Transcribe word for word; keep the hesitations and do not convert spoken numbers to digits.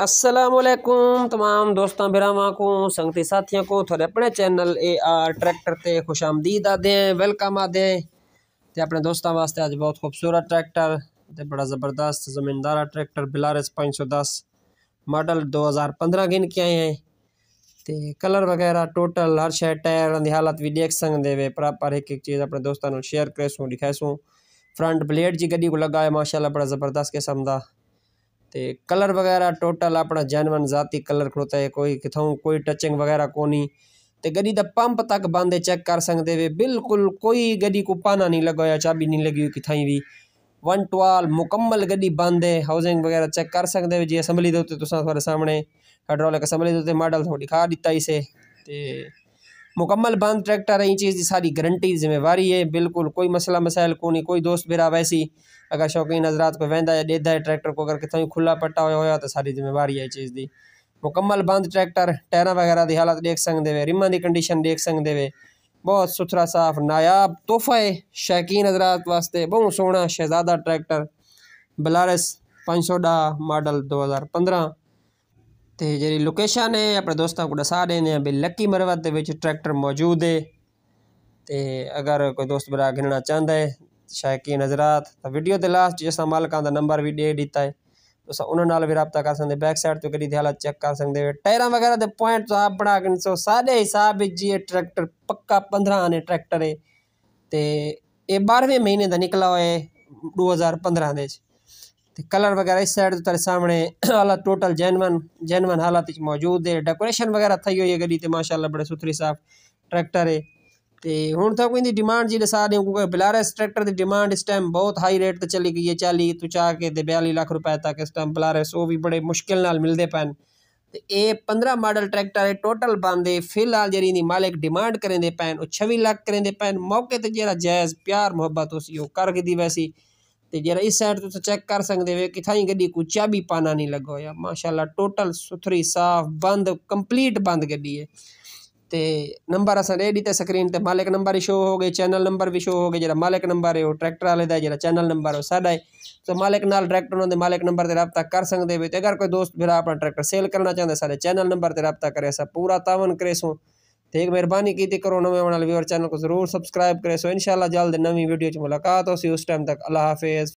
अस्सलामुअलैकुम तमाम दोस्तों भिरावां को संगती साथियों को थोड़े अपने चैनल ए आर ट्रैक्टर ते खुश आमदीद आदे वेलकम आदे। ते अपने दोस्तों वास्ते आज बहुत खूबसूरत ट्रैक्टर ते बड़ा ज़बरदस्त ज़मींदारा ट्रैक्टर बेलारस पाँच सौ दस मॉडल दो हज़ार पंद्रह गिन के आए हैं। ते कलर वगैरह टोटल हर शे टायर की हालत भी देख सकते वे बराबर एक एक चीज़ अपने दोस्तों शेयर करेसूँ दिखाएसूँ। फ्रंट ब्लेड जी गड्डी को लगाए माशाल्लाह बड़ा ज़बरदस्त किस्म का। ते कलर वगैरह टोटल अपना जैनवन जाती कलर खड़ोता है, कोई कितों कोई टचिंग वगैरह को नहीं। तो गड्डी का पंप तक बंदे चेक कर सकते वे, बिल्कुल कोई गड्डी को पाना नहीं लगा या चाबी नहीं लगी हुई कितहीं भी। वन टवाल मुकम्मल गड्डी बंद है। हाउसिंग वगैरह चेक कर सकते जी असम्बली के उत्ते थोड़े सामने हाइड्रोलिक असम्बली के उत्ते मॉडल थोड़ा दिखा दिता इसे। तो मुकम्मल बंद ट्रैक्टर है, इन चीज़ की सारी गारंटी जिम्मेवारी है, बिल्कुल कोई मसला मसाइल को नहीं। कोई दोस्त बेरा वैसी अगर शौकीन हजरात को वहदा या देता है ट्रैक्टर को, अगर कितों खुला पट्टा होया तो सारी जिम्मेवारी है इस चीज़ की। मुकम्मल बंद ट्रैक्टर टायर वगैरह की हालत देख सकते वे, रिमां की कंडीशन देख सकते वे, बहुत सुथरा साफ नायाब तोहफा है शौकीन हजरात वास्ते। बहुत सोहना शहजादा ट्रैक्टर बेलारस पाँच सौ दस मॉडल दो हज़ार पंद्रह। तो जी लोकेशन है अपने दोस्तों को दसा दें भी, लक्की मरवत ट्रैक्टर मौजूद है। तो अगर कोई दोस्त बड़ा गिनना चाहता है शायकीन हजरात तो वीडियो के लास्ट जिस मालिका का नंबर भी दे दिता है तो उन्होंने भी रबता कर सकते। बैक साइड तो गड्डी की हालत चेक कर सकते, टायर वगैरह के पॉइंट तो आप बना गिन सो सारे हिसाब जी। ये ट्रैक्टर पक्का पंद्रह आने ट्रैक्टर है। तो ये बारहवें महीने का निकला हुआ है दो हज़ार पंद्रह के। तो कलर वगैरह इस साइड तेरे सामने हालत टोटल जैनवन जैनवन हालत मौजूद है। डेकोरेशन वगैरह थी हुई है गड्डी तो माशाल्लाह बड़े सुथरी साफ ट्रैक्टर है। तो हूँ तो कोई डिमांड जी दसा दूँ, क्योंकि बेलारस ट्रैक्टर की डिमांड इस टाइम बहुत हाई रेट पर चली गई है, चाली तू चाह के बयाली लाख रुपए तक इस टाइम बेलारस वो भी बड़े मुश्किल मिलते पैन। तो ये पंद्रह मॉडल ट्रैक्टर है टोटल बंद है। फिलहाल जी मालिक डिमांड करेंदे पैन वो छवी लाख करेंदे पैन, मौके पर जरा जायज़ प्यार मुहब्बत उसी कर दी वैसी। तो जरा इस साइड तुम चेक कर सकते वे, कितनी गड्डी को चाबी पाना नहीं लगा या माशाल्लाह टोटल सुथरी साफ बंद कंप्लीट बंद गड्डी है। तो नंबर अस दे दिता स्क्रीन पर, मालिक नंबर शो हो गए, चैनल नंबर भी शो हो गए। जो मालिक नंबर है वो ट्रैक्टर वाले का, जो चैनल नंबर है साढ़ा है। तो मालिक नाल डायरेक्ट उन्होंने मालिक नंबर से रबता कर सकते वे। तो अगर कोई दोस्त मेरा अपना ट्रैक्टर सेल करना चाहता है सारे चैनल नंबर से रबता करे, अस पूरा तावन करेसूँ। तो एक मेहरबानी की करो, नवे आने वाले व्यूअर चैनल को जरूर सब्सक्राइब करे सो। इंशाल्लाह जल्द नवी वीडियो च मुलाकात हो उस टाइम तक। अल्लाह हाफिज़।